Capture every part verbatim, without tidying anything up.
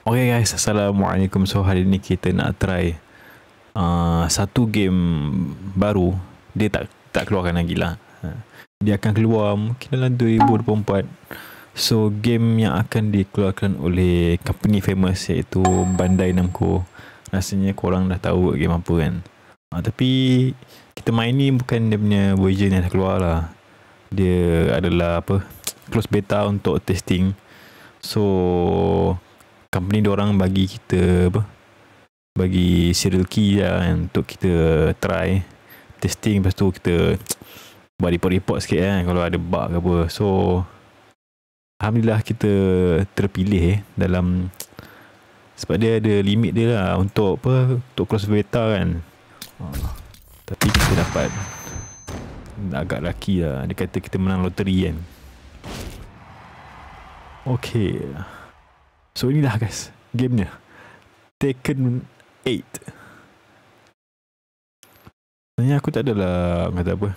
Okay guys, Assalamualaikum. So hari ni kita nak try uh, satu game baru. Dia tak tak keluarkan lagi lah. Dia akan keluar mungkin dalam dua ribu dua puluh empat. So game yang akan dikeluarkan oleh company famous iaitu Bandai Namco. Rasanya korang dah tahu game apa kan. uh, Tapi kita main ni bukan dia punya version yang dah keluar lah. Dia adalah apa, close beta untuk testing. So company diorang bagi kita apa, bagi serial key lah kan, untuk kita try testing. Lepas tu kita buat report-report sikit kan, kalau ada bug ke apa. So alhamdulillah kita terpilih eh, dalam, sebab dia ada limit dia lah untuk apa, untuk close beta kan. oh, Tapi kita dapat agak lucky lah. Dia kata kita menang loteri kan. Okay, so inilah guys gamenya, Tekken eight. Sebenarnya aku tak adalah kata apa,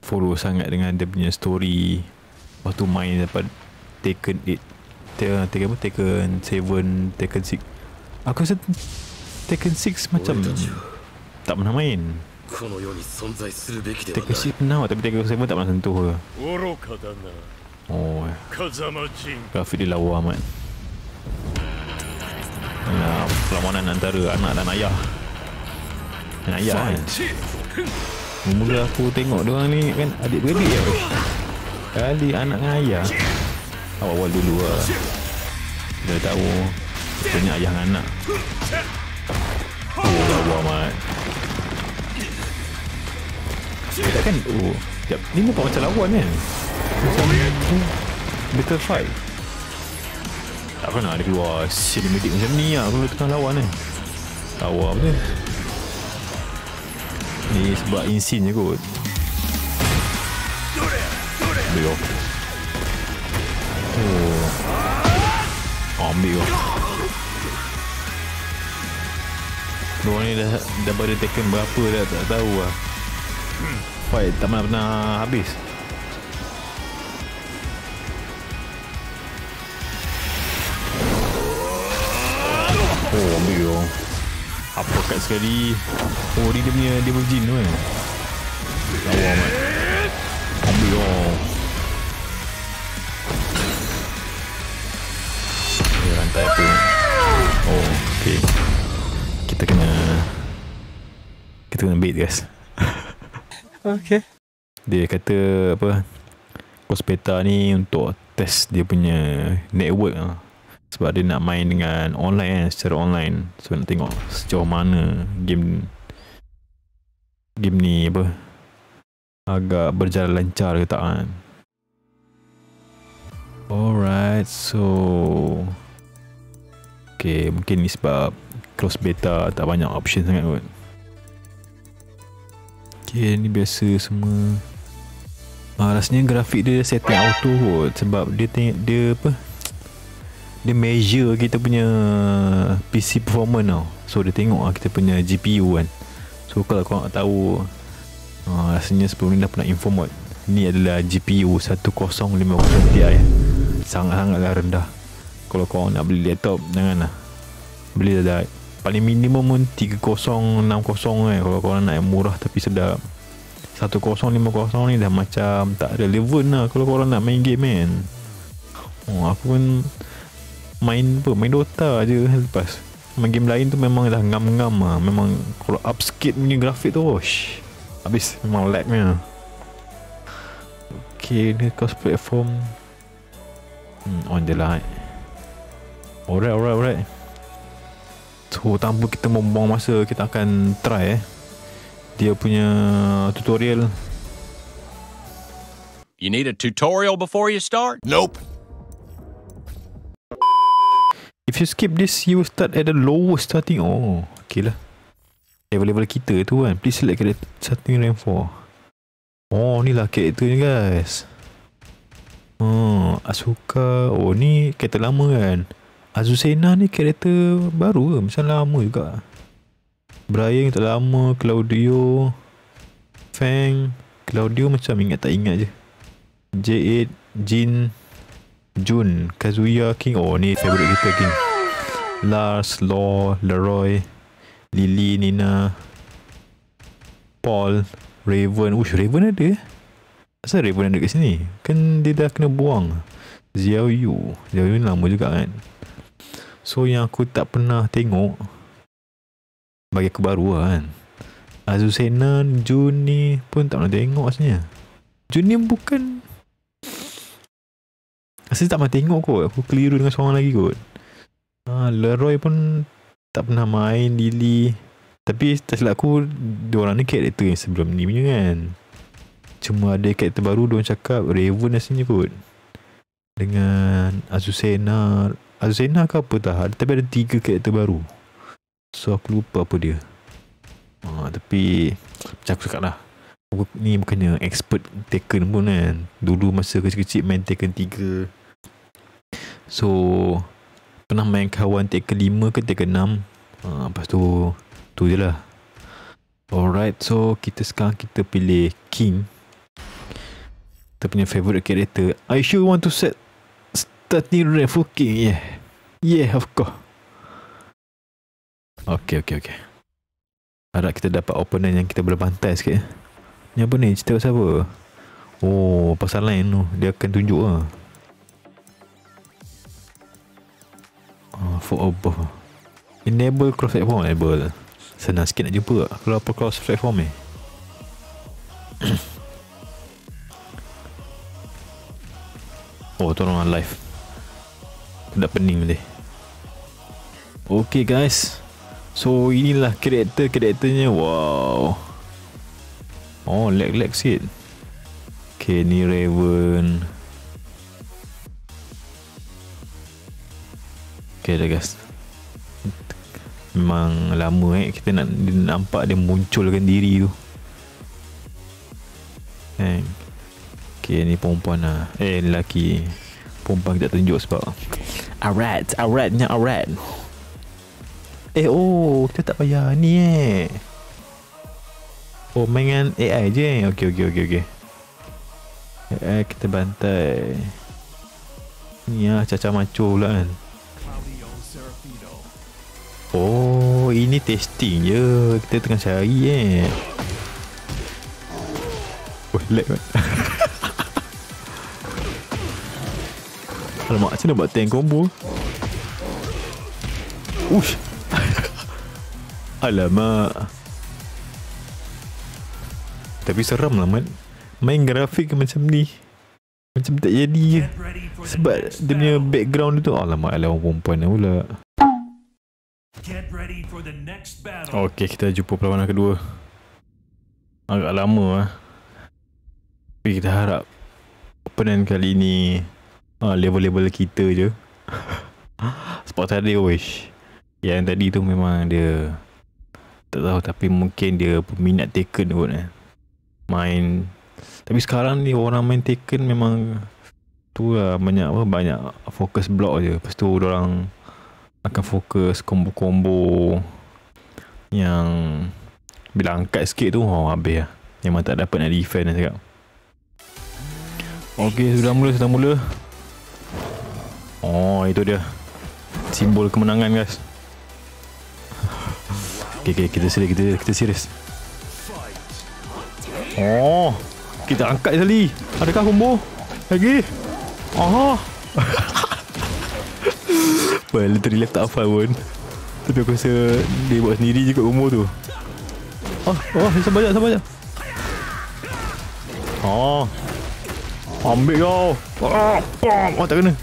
follow sangat dengan dia punya story waktu main dapat Tekken eight, Tekken apa, Tekken seven, Tekken six. Aku rasa Tekken six macam tak pernah main. Tekken six pernah tapi Tekken seven tak pernah sentuh. Oh, grafik dia lawa amat. Nah, perlawanan antara anak dan ayah. Dan ayah kan. Mula aku tengok diorang ni kan adik-beradik ya. Kali anak dengan ayah awal-awal dulu lah, dah tahu punya ayah dengan anak. Oh, lawa amat. Dia kan, oh, sekejap, ni nampak macam lawan kan. Macam battle fight. Tak pernah ada keluar cinematic macam ni lah kalau tengah lawan kan. Lawa apa tu. Ni sebab insin je kot. Ambil kau. Oh, oh ambil kau. Diorang ni dah, dah pada Tekken berapa dah tak tahu lah. Fight tak pernah habis. Oh, ambil yo. Apa kat sekali. Oh, dia punya dia punya Jin tu kan. Lawa amat. Ambil yo. Dia rantai apa. Oh, okay. Kita kena Kita kena bait guys. Okay. Dia kata apa, close beta ni untuk test dia punya network lah. Sebab dia nak main dengan online kan, secara online. So nak tengok sejauh mana game game ni apa, agak berjalan lancar ke tak kan. Alright, so okay, mungkin ni sebab close beta tak banyak option sangat kot. Okay, ni biasa semua. Ah, rasanya grafik dia setting auto kot. Sebab dia dia apa, dia measure kita punya P C performance tau. So dia tengok lah kita punya G P U kan. So kalau korang nak tahu, uh, rasanya sebelum ni dah pernah inform kot. Ni adalah G P U seribu lima puluh Ti. Sangat-sangatlah rendah. Kalau korang nak beli laptop, janganlah beli dah, dah paling minimum pun tiga kosong enam kosong kan. Kalau korang nak yang murah tapi sedap, seribu lima puluh ni dah macam tak relevan lah kalau korang nak main game kan. Oh, aku pun main apa, main Dota je lepas. Main game lain tu memang dah ngam-ngam lah. Memang kalau up sikit punya grafik tu, oh, shh, habis memang lagnya. Okay, ni cross platform. Hmm, on je lah eh. Alright, alright, alright. So tanpa kita membuang masa, kita akan try eh dia punya tutorial. You need a tutorial before you start? Nope. If you skip this, you will start at the lowest starting. Oh, okay lah, level-level kita tu kan. Please select character starting rank four. Oh, ni lah character ni guys. Oh, Asuka. Oh, ni character lama kan. Azucena ni character baru ke? Macam lama juga. Brian tak lama. Claudio, Fang. Claudio macam ingat tak ingat je. J eight, Jin, Jun, Kazuya, King. Oh, ni favorite kita King. Lars, Law, Leroy, Lily, Nina, Paul, Raven. Ush, Raven ada. Asal Raven ada kat sini? Kan dia dah kena buang. Xiao Yu. Xiao Yu ni lama juga kan. So yang aku tak pernah tengok, bagi aku baru lah kan. Azucena, Jun ni pun tak pernah tengok aslinya. Jun ni bukan, asli tak pernah tengok kot. Aku keliru dengan seorang lagi kot. Ha, Leroy pun tak pernah main. Lily, tapi tak silap aku, diorang ni karakter yang sebelum ni punya kan. Cuma ada karakter baru diorang cakap. Raven aslinya kot, dengan Azucena. Azucena ke apa tak, tapi ada tiga karakter baru. So aku lupa apa dia. ha, Tapi macam aku cakap lah, aku ni bukannya expert Tekken pun kan. Dulu masa kecil-kecil main Tekken three, so pernah main kawan Tekken five ke Tekken six. ha, Lepas tu, tu je lah. Alright, so kita sekarang kita pilih King, kita punya favourite character. I sure want to set starting rank for King. Yeah, yeah, of course. Okay, okay, okay. Harap kita dapat opponent yang kita boleh bantai sikit. Ni apa ni? Cerita pasal apa? Oh, pasal line tu. Dia akan tunjuk lah. Oh, for above. Enable cross platform. Enable. Senang sikit nak jumpa tak? Kalau apa cross platform ni? Oh, tolong live. Aku dah pening boleh. Okay guys, so inilah karakter-karakternya. Wow. Oh, lag-lag sikit. Okay, ni Raven. Okay dah guys, memang lama eh kita nak dia nampak dia munculkan diri tu. Eh, okay, ni perempuan lah. Eh, lelaki. Perempuan kita tunjuk sebab alright, alright, ni alright. Eh, oh, kita tak payah ni eh. Oh, mainan A I je. Okey, okey, okey, okey. A I kita bantai. Ni lah, caca maco pula kan. Oh, ini testing je. Kita tengah cari eh. Oh, lag kan. Alamak, macam mana buat tank combo? Ush. Alamak. Tapi seram lah man, main grafik macam ni. Macam tak jadi je, sebab dia punya background tu. Alamak, alamak perempuan pula. Okay, kita jumpa perlawanan kedua. Agak lama lah, tapi kita harap opponent kali ni ah, level-level kita je. Sebab tadi wish yang tadi tu memang dia tak tahu, tapi mungkin dia peminat Tekken kot eh. Main. Tapi sekarang ni orang main Tekken memang tu lah, banyak apa, banyak fokus block je. Lepas tu orang akan fokus combo-combo yang bila angkat sikit tu, oh, habis lah. Memang tak dapat nak defend lah cakap. Okay, sudah mula, sudah mula. Oh, itu dia simbol kemenangan guys. Okay, okay, kita serius, kita, kita serius. Oh, kita angkat sekali. Adakah combo? Lagi? Aha. Well, literally tak hafal pun, tapi aku rasa dia buat sendiri je kat combo tu. Oh, oh, sabar sekejap, sabar sekejap. Oh, ambil kau. Oh, oh, tak kena.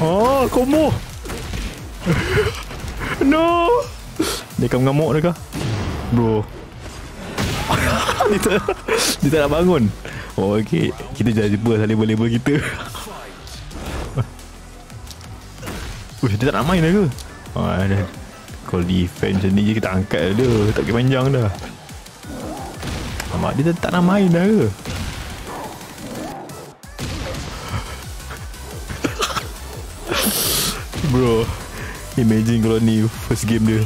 Oh, combo. No, dia akan mengamuk dia kah? Bro. Dia tak, dia tak nak bangun. Oh, okay, kita jangan jumpa salah label-label kita. Uish, dia tak nak main dah ke? Ah, dah. Kalau defense macam ni, kita angkat dia. Tak kira panjang dah. Alamak, dia tak nak main dah ke? Bro, imagine kalau ni first game dia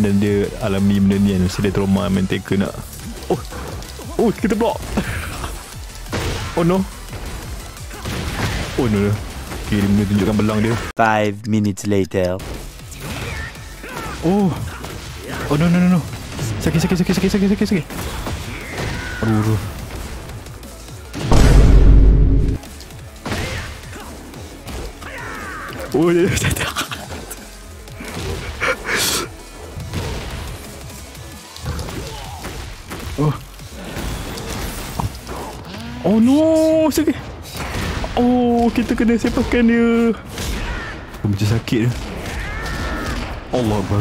dan dia alami benda ni kan. Mesti dia trauma main Tekken nak. Oh, Oh, kita block. Oh no. Oh no. Okay, dia tunjukkan belang dia. Five minutes later. Oh. Oh no no no no. Sakit sakit sakit sakit sakit sakit sakit. Aduh aduh. Oh yeah. Oh. Oh no, sakit. Oh, kita kena sepakkan dia. Oh, macam sakit dia. Allah Akbar.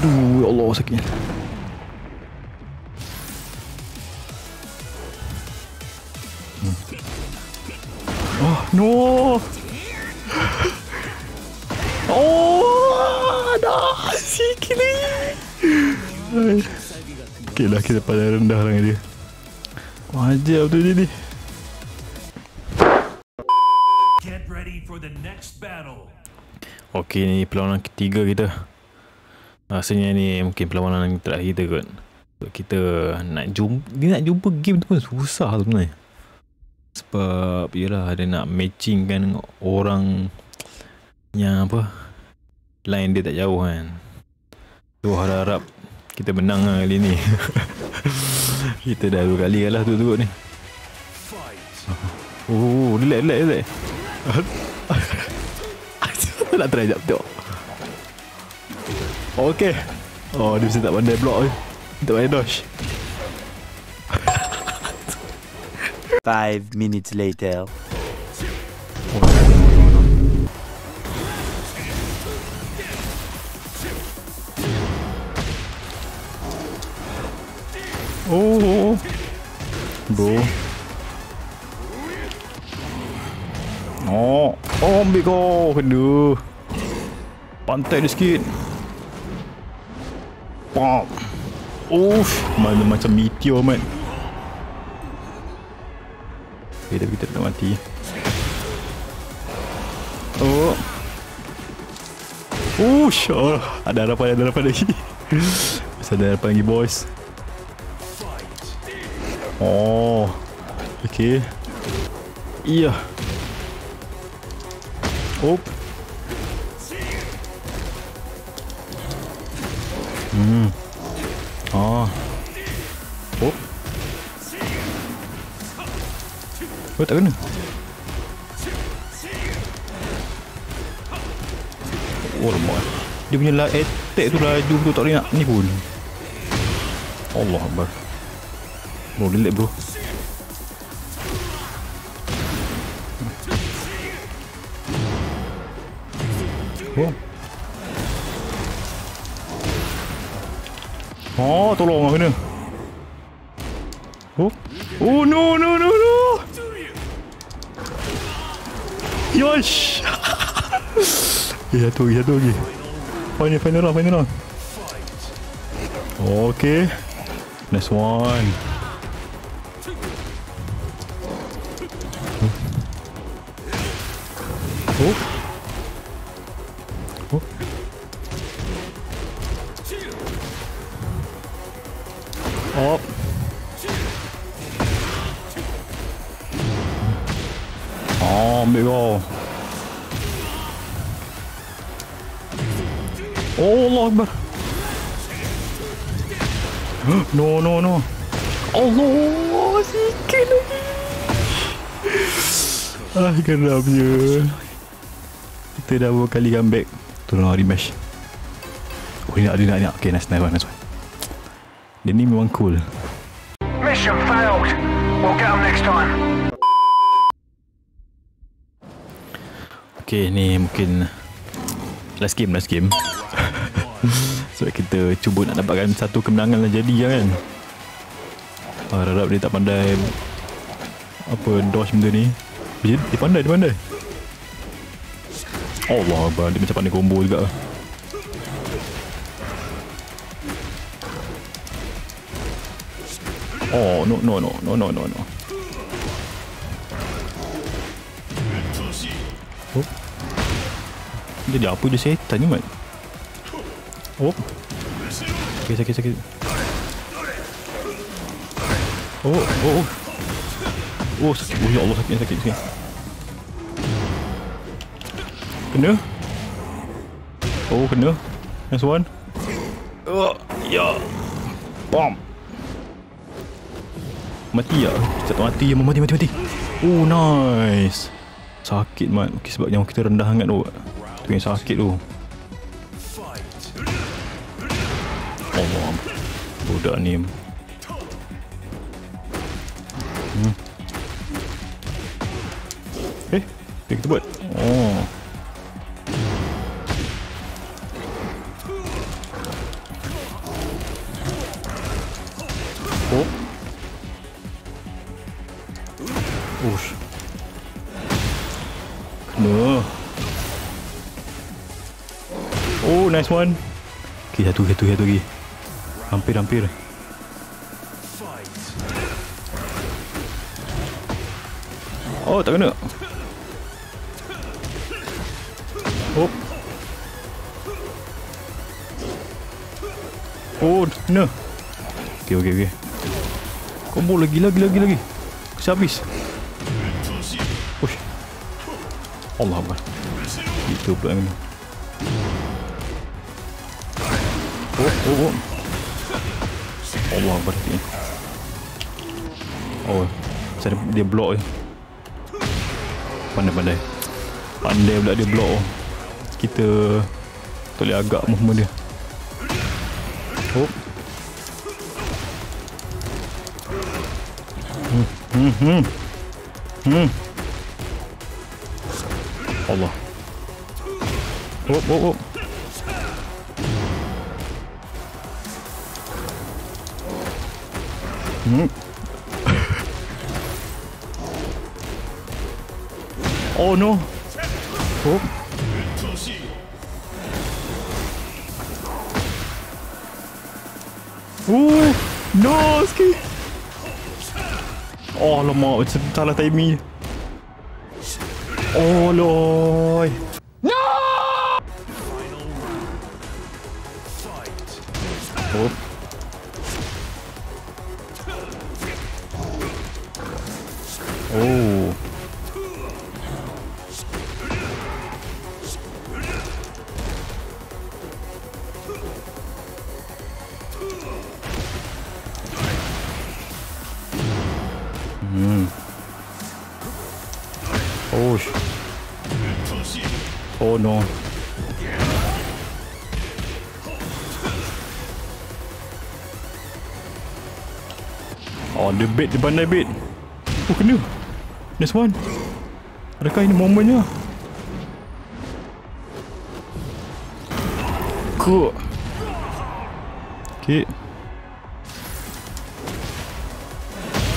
Aduh, Allah sakit. Hmm. Oh no. Oh, dah sikit ni. Okay lah, kita paling rendah dengan dia. Wajar betul dia ni. Okay, ni perlawanan ketiga kita. Rasanya ni mungkin perlawanan terakhir kita kot. So, kita nak jumpa, dia nak jumpa game tu pun susah sebenarnya. Sebab yelah, dia nak matching kan dengan orang yang apa, line dia tak jauh kan. So harap-harap kita menang lah kali ni. Kita dah dua kali kalah turut-turut ni. Oh, relax, relax, relax. Nak try sekejap, tengok. Okay. Oh, dia mesti tak pandai block ni. Tak pandai dodge. Five minutes later. Oh, bro. Oh, oh, ambil kau. Aduh. Pantai dia sikit. Pop. Uff, mana macam meteor, man. Eh, dah kita tak mati. Oh. Ush, oh, ada harapan, ada harapan lagi. Ada harapan lagi, boys. Oh, okay. Iya. Oh. Hmm. Oh. Oh. Oh, tak kena. Oh, lemah. Dia punya lah attack tu laju tu tak boleh nak ni pun. Allah Akbar. Bro, relax bro. Oh. Oh, tolong kena. Oh. Oh no no no no. Yosh. Ya tu, ya tu lagi. Final final round, final round. Okay. Nice one. Oh. Oh. Oh. Oh, ambil kau. Oh, Allah Akbar. No, no, no. Allah, sikit lagi. Ah, kenapnya? Kita dah dua kali comeback. Tolong rematch. Oh, ini nak, ini nak, ini nak. Okay, nice, nice one, nice one. Dia ni memang cool. Mission failed. We'll get them next time. Okay, ni mungkin last game, last game. So, kita cuba nak dapatkan satu kemenangan lah jadi je kan. Harap-harap dia tak pandai apa, dodge benda ni. Dia, dia pandai, dia pandai. Allah Akbar, dia macam pandai combo juga. Oh, no, no, no, no, no, no, no. Oh. Jadi apa dia setan ni, man? Oh. Sakit, sakit, sakit. Oh, oh, oh, sakit buyok Allah, sakit sakit sini. Kena. Oh, kena. Next one. Oh, ya. Bom. Mati ya. Satu mati, mati, mati, mati. Oh, nice. Sakit mat. Okey, sebab yang kita rendah sangat tu. Tu yang sakit tu. Allah. Budak ni. Hmm. Eh, kita buat. Oh. Oh. Ush. Kena. Oh, nice one. Okay, satu, satu, satu lagi. Hampir, hampir. Oh, tak kena. Oh. Oh, kena. Okey, okey, okey. Combo lagi, lagi, lagi, lagi. Kasi habis. Push. Allah Allah. Itu pula ni. Oh, oh, oh. Allah Allah. Oh, saya dia block je. Pandai-pandai. Pandai pula dia block. Kita tak boleh agak movement dia. Oh. Hmm. Hmm. Hmm. Hmm. Allah. Oh, oh, oh. Hmm. Oh no! Oh! Oh! No! Sikit! Oh alamak, macam salah timing. Oh loi! No! Oh! Oh! Hmm. Oh. Oh no. Oh, the bait, the bandai bait. Oh, kena. Next one. Adakah ini momennya? Cool. Okay.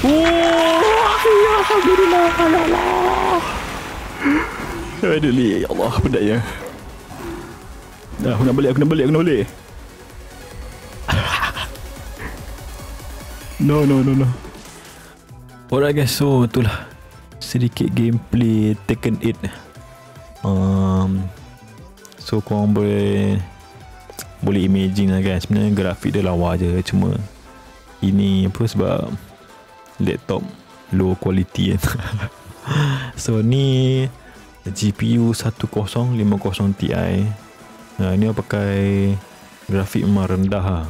Oh. Alhamdulillah, Allah. Aduh ni, ya Allah, bedaknya. Dah, aku nak balik, aku nak balik, aku nak balik. No, no, no, no. Alright guys, so itulah sedikit gameplay Tekken eight. Um, so korang boleh boleh imagine lah guys. Sebenarnya grafik dia lawa je, cuma ini apa sebab laptop low quality kan. So ni G P U ten fifty Ti. Nah, ini pakai grafik memang rendah lah.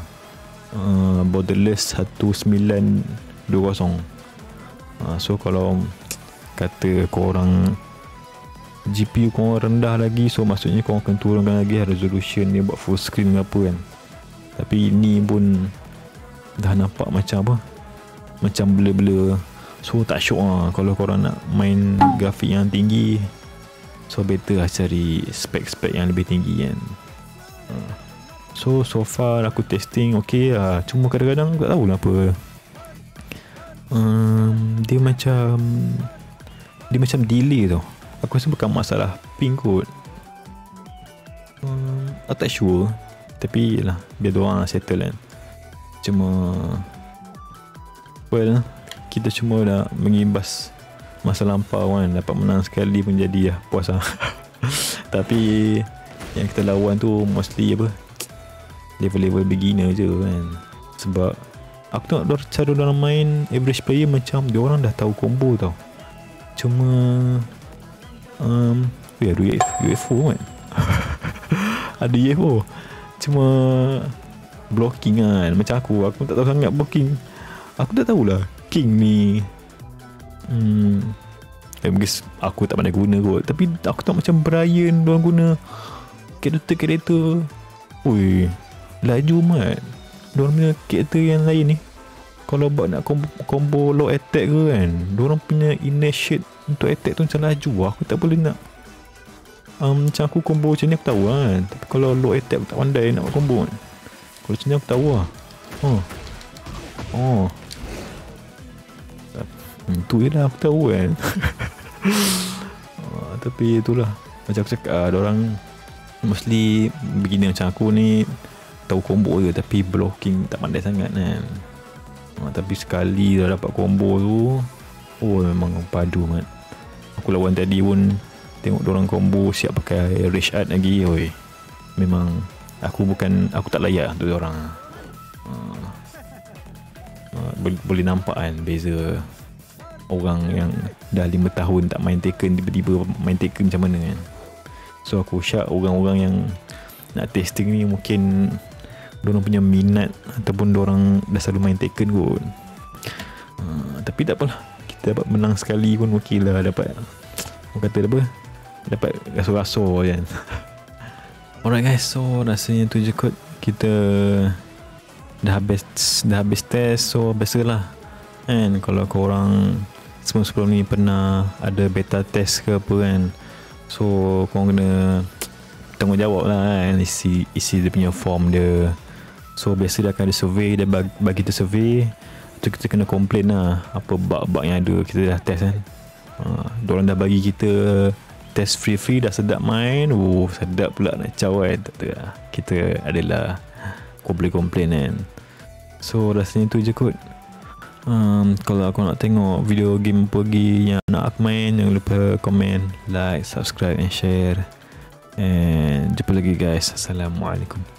uh, Borderless nineteen twenty. uh, So kalau kata korang G P U korang rendah lagi, so maksudnya korang akan turunkan lagi resolution ni, buat full screen ke apa kan. Tapi ini pun dah nampak macam apa, macam blur-blur. So tak syok lah kalau korang nak main grafik yang tinggi. So better lah cari spek-spek yang lebih tinggi kan. So so far aku testing ok lah. Cuma kadang-kadang tak tahulah apa. um, Dia macam Dia macam delay tau. Aku rasa bukan masalah ping kot. um, Aku tak sure. Tapi lah biar diorang settle kan. Cuma well, kita cuma nak mengimbas masa lampau kan. Dapat menang sekali pun jadi lah, puas lah. Tapi yang kita lawan tu mostly apa, level-level beginner je kan. Sebab Aku tengok dorang, cara dorang main average player macam diorang dah tahu combo tau. Cuma um, weh ada U F O kan. Ada U F O. Cuma blocking kan. Macam aku, aku tak tahu sangat blocking. Aku tak tahulah King ni hmm, I guess aku tak pandai guna kot. Tapi aku tak macam Brian diorang guna karakter-karakter. Ui, laju mat diorang punya karakter yang lain ni. Kalau buat nak combo, combo low attack ke kan, diorang punya inner shade untuk attack tu macam laju. Aku tak boleh nak um, macam aku combo macam ni aku tahu kan. Tapi kalau low attack aku tak pandai nak buat combo kan. Kalau macam ni aku tahu lah. Oh, oh. Hmm, tu je lah aku tahu kan. uh, Tapi itulah, macam aku cakap uh, diorang mostly beginner macam aku ni tahu combo je, tapi blocking tak pandai sangat kan. Ha, tapi sekali dah dapat combo tu, oh memang padu kan. Aku lawan tadi pun tengok diorang combo siap pakai rage art lagi. Oi, memang aku bukan, aku tak layak untuk diorang. Ha, ha, boleh, boleh nampak kan beza orang yang dah lima tahun tak main Tekken tiba-tiba main Tekken macam mana kan. So aku syak orang-orang yang nak testing ni mungkin diorang punya minat ataupun diorang dah selalu main Tekken kot. uh, Tapi tak apalah, kita dapat menang sekali pun okey lah. Dapat, orang kata apa, dapat rasur-rasur kan. Alright guys, so rasanya tu je kot. Kita dah habis, dah habis test. So biasalah kan, kalau korang sebelum-sebelum ni pernah ada beta test ke apa kan, so korang kena tanggungjawab lah kan, isi, isi dia punya form dia. So biasa dia akan ada survey, dia bagi, bagi kita survey tu, kita kena komplain lah apa bug-bug yang ada kita dah test kan. ha, Diorang dah bagi kita test free-free, dah sedap main. Oh sedap pula nak caw kan. Tak tahu lah, kita adalah boleh komplain kan. So rasanya tu je kot. um, Kalau aku nak tengok video game pergi yang nak aku main, jangan lupa komen, like, subscribe and share. And jumpa lagi guys. Assalamualaikum.